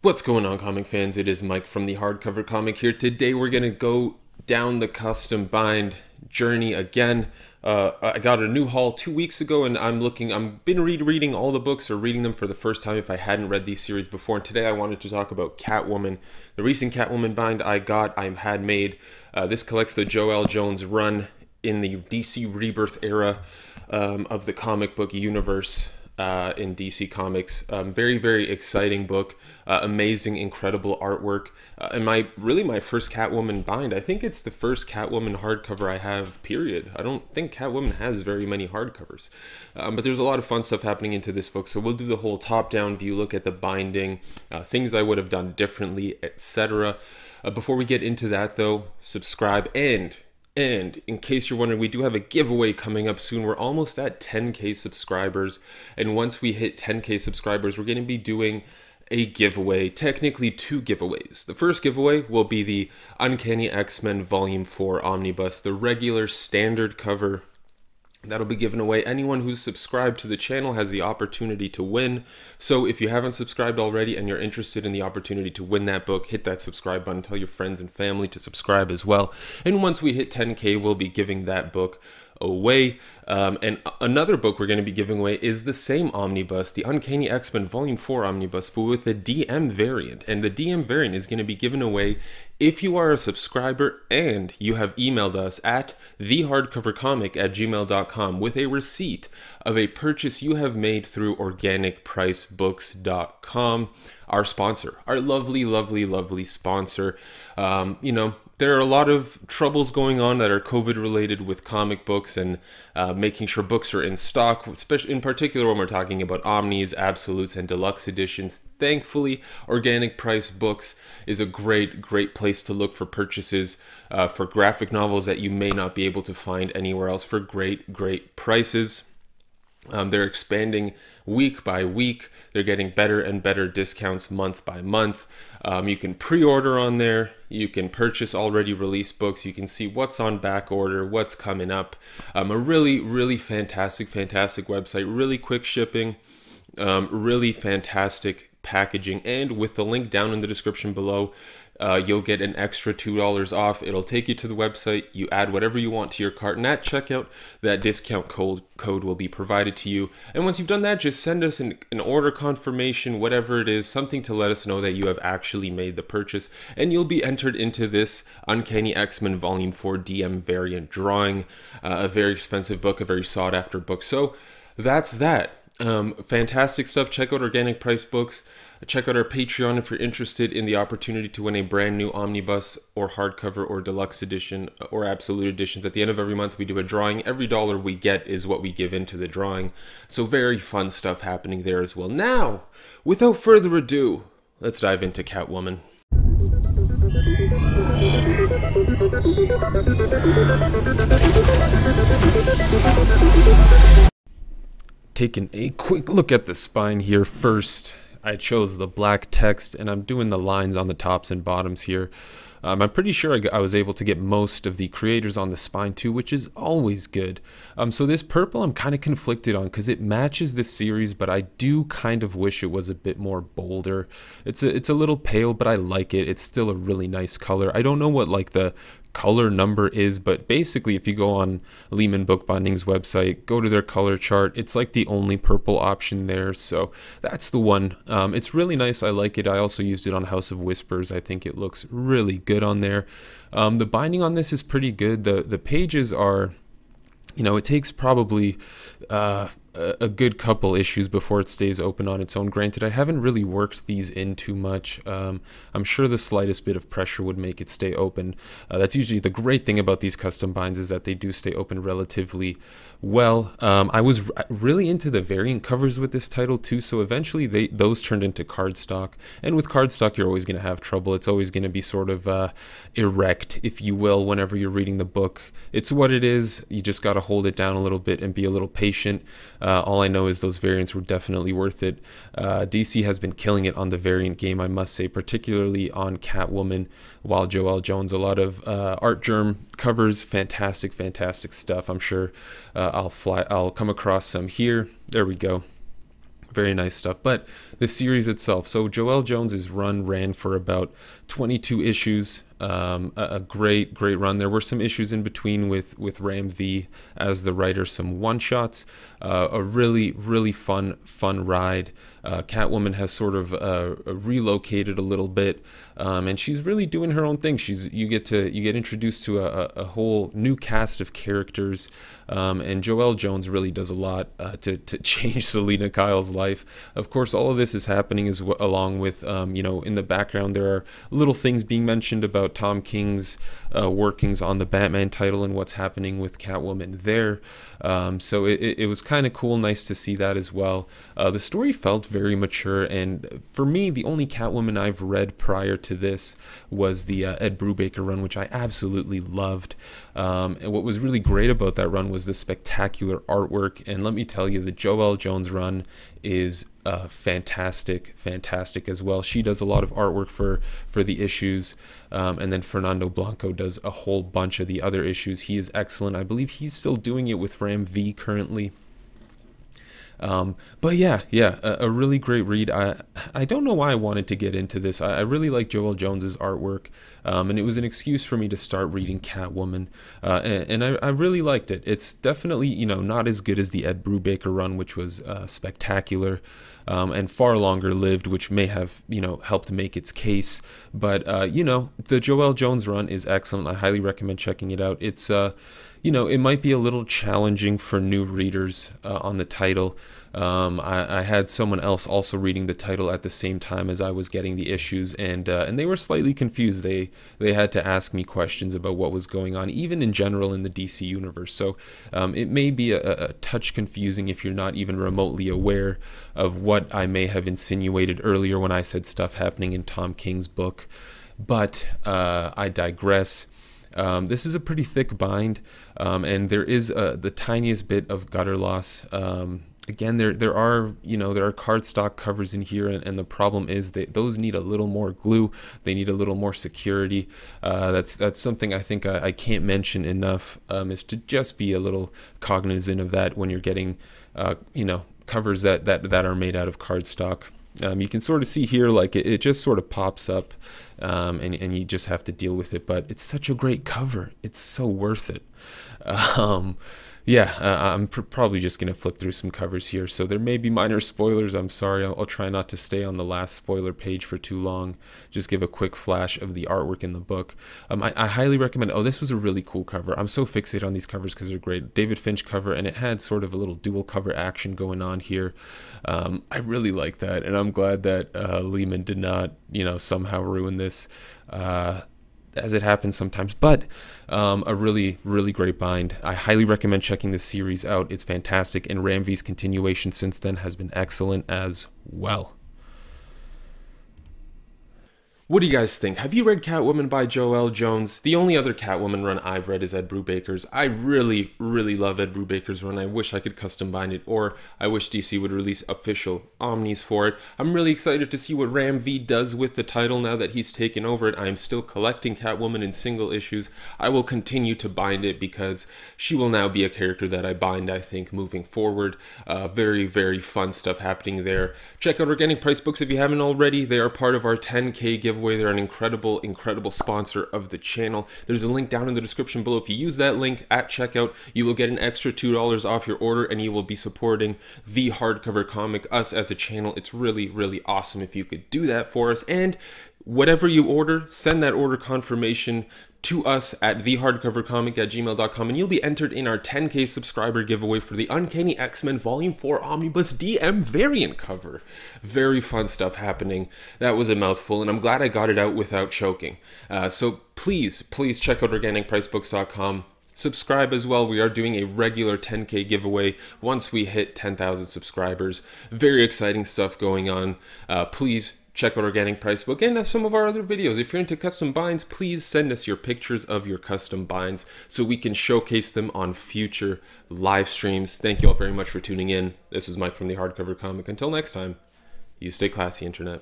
What's going on, comic fans? It is Mike from The Hardcover Comic here. Today we're going to go down the custom bind journey again. I got a new haul 2 weeks ago and I've been reading all the books or reading them for the first time if I hadn't read these series before. And today I wanted to talk about Catwoman. The recent Catwoman bind I got, I had made. This collects the Joelle Jones run in the DC Rebirth era of the comic book universe. In DC Comics. Very, very exciting book. Amazing, incredible artwork. And really my first Catwoman bind. I think it's the first Catwoman hardcover I have, period. I don't think Catwoman has very many hardcovers. But there's a lot of fun stuff happening into this book. So we'll do the whole top-down view, look at the binding, things I would have done differently, etc. Before we get into that, though, subscribe and in case you're wondering, we do have a giveaway coming up soon. We're almost at 10K subscribers. And once we hit 10K subscribers, we're going to be doing a giveaway, technically two giveaways. The first giveaway will be the Uncanny X-Men Volume 4 Omnibus, the regular standard cover. That'll be given away. Anyone who's subscribed to the channel has the opportunity to win. So if you haven't subscribed already and you're interested in the opportunity to win that book, hit that subscribe button. Tell your friends and family to subscribe as well. And once we hit 10K, we'll be giving that book away. And another book we're going to be giving away is the same omnibus, the Uncanny X-Men Volume 4 Omnibus, but with a DM variant. And the DM variant is going to be given away if you are a subscriber and you have emailed us at thehardcovercomic@gmail.com with a receipt of a purchase you have made through organicpricebooks.com, our sponsor, our lovely, lovely, lovely sponsor. You know, there are a lot of troubles going on that are COVID-related with comic books and making sure books are in stock, especially in particular when we're talking about omnis, absolutes, and deluxe editions. Thankfully, Organic Price Books is a great, great place to look for purchases for graphic novels that you may not be able to find anywhere else for great, great prices. They're expanding week by week. They're getting better and better discounts month by month. You can pre-order on there. You can purchase already released books. You can see what's on back order, what's coming up. A really, really fantastic, fantastic website. Really quick shipping. Really fantastic packaging. And with the link down in the description below, you'll get an extra $2 off. It'll take you to the website. You add whatever you want to your cart, and at checkout, that discount code will be provided to you. And once you've done that, just send us an order confirmation, whatever it is, something to let us know that you have actually made the purchase, and you'll be entered into this Uncanny X-Men Volume 4 DM variant drawing, a very expensive book, a very sought-after book. So that's that. Fantastic stuff. Check out Organic Price Books. Check out our Patreon if you're interested in the opportunity to win a brand new omnibus or hardcover or deluxe edition or absolute editions. At the end of every month, we do a drawing. Every dollar we get is what we give into the drawing. So very fun stuff happening there as well. Now, without further ado, let's dive into Catwoman. Taking a quick look at the spine here first. I chose the black text, and I'm doing the lines on the tops and bottoms here. I'm pretty sure I was able to get most of the creators on the spine too, which is always good. So this purple I'm kind of conflicted on because it matches this series, but I do kind of wish it was a bit more bolder. It's a little pale, but I like it. It's still a really nice color. I don't know what like the color number is, but basically if you go on Lehman Bookbinding's website, go to their color chart, it's like the only purple option there. So that's the one. It's really nice. I like it. I also used it on House of Whispers. I think it looks really good on there. The binding on this is pretty good. The pages are, you know, it takes probably a good couple issues before it stays open on its own. Granted, I haven't really worked these in too much. I'm sure the slightest bit of pressure would make it stay open. That's usually the great thing about these custom binds, is that they do stay open relatively well. I was really into the variant covers with this title too, so eventually those turned into cardstock. And with cardstock, you're always going to have trouble. It's always going to be sort of erect, if you will, whenever you're reading the book. It's what it is. You just got to hold it down a little bit and be a little patient. All I know is those variants were definitely worth it. DC has been killing it on the variant game, I must say, particularly on Catwoman, while Joelle Jones, a lot of Artgerm covers, fantastic, fantastic stuff. I'm sure I'll come across some here. There we go. Very nice stuff. But the series itself, so Joelle Jones's run ran for about 22 issues. A great run. There were some issues in between with Ram V as the writer, some one-shots. A really fun ride. Catwoman has sort of relocated a little bit, and she's really doing her own thing. You get introduced to a whole new cast of characters, and Joelle Jones really does a lot to change Selina Kyle's life. Of course, all of this is happening as along with you know, in the background there are little things being mentioned about Tom King's workings on the Batman title and what's happening with Catwoman there. So it was kind of cool, nice to see that as well. The story felt very mature, and for me, the only Catwoman I've read prior to this was the Ed Brubaker run, which I absolutely loved. And what was really great about that run was the spectacular artwork, and let me tell you, the Joelle Jones run is fantastic as well. She does a lot of artwork for the issues, and then Fernando Blanco does a whole bunch of the other issues. He is excellent. I believe he's still doing it with Ram V currently. But yeah, a really great read. I don't know why I wanted to get into this. I really like Joelle Jones's artwork, and it was an excuse for me to start reading Catwoman, and I really liked it. It's definitely, you know, not as good as the Ed Brubaker run, which was spectacular, and far longer lived, which may have, you know, helped make its case. But you know, the Joelle Jones run is excellent. I highly recommend checking it out. It's you know, it might be a little challenging for new readers on the title. I had someone else also reading the title at the same time as I was getting the issues, and they were slightly confused. They had to ask me questions about what was going on, even in general in the DC universe. So it may be a touch confusing if you're not even remotely aware of what I may have insinuated earlier when I said stuff happening in Tom King's book. But I digress. This is a pretty thick bind, and there is the tiniest bit of gutter loss. Again, there are, you know, there are cardstock covers in here, and the problem is that those need a little more glue. They need a little more security. That's something I think I can't mention enough, is to just be a little cognizant of that when you're getting, you know, covers that are made out of cardstock. You can sort of see here, like, it just sort of pops up, and you just have to deal with it. But it's such a great cover. It's so worth it. Yeah, I'm probably just going to flip through some covers here. So there may be minor spoilers. I'm sorry. I'll try not to stay on the last spoiler page for too long. Just give a quick flash of the artwork in the book. I highly recommend... Oh, this was a really cool cover. I'm so fixated on these covers because they're great. David Finch cover, and it had sort of a little dual cover action going on here. I really like that, and I'm glad that Lehman did not, you know, somehow ruin this. As it happens sometimes, but a really great bind. I highly recommend checking this series out. It's fantastic, and Ram V's continuation since then has been excellent as well. What do you guys think? Have you read Catwoman by Joelle Jones? The only other Catwoman run I've read is Ed Brubaker's. I really love Ed Brubaker's run. I wish I could custom bind it, or I wish DC would release official omnis for it. I'm really excited to see what Ram V does with the title now that he's taken over it. I am still collecting Catwoman in single issues. I will continue to bind it because she will now be a character that I bind, I think, moving forward. Very fun stuff happening there. Check out Organic Price Books if you haven't already. They are part of our 10K giveaway. They're an incredible sponsor of the channel. There's a link down in the description below. If you use that link at checkout, you will get an extra $2 off your order, and you will be supporting The Hardcover Comic, us as a channel. It's really awesome if you could do that for us. And whatever you order, send that order confirmation to us at thehardcovercomic@gmail.com, and you'll be entered in our 10K subscriber giveaway for the Uncanny X-Men Volume 4 Omnibus DM variant cover. Very fun stuff happening. That was a mouthful, and I'm glad I got it out without choking. So please check out organicpricebooks.com. Subscribe as well. We are doing a regular 10K giveaway once we hit 10,000 subscribers. Very exciting stuff going on. Please check out Organic Price Book and some of our other videos. If you're into custom binds, please send us your pictures of your custom binds so we can showcase them on future live streams. Thank you all very much for tuning in. This is Mike from The Hardcover Comic. Until next time, you stay classy, Internet.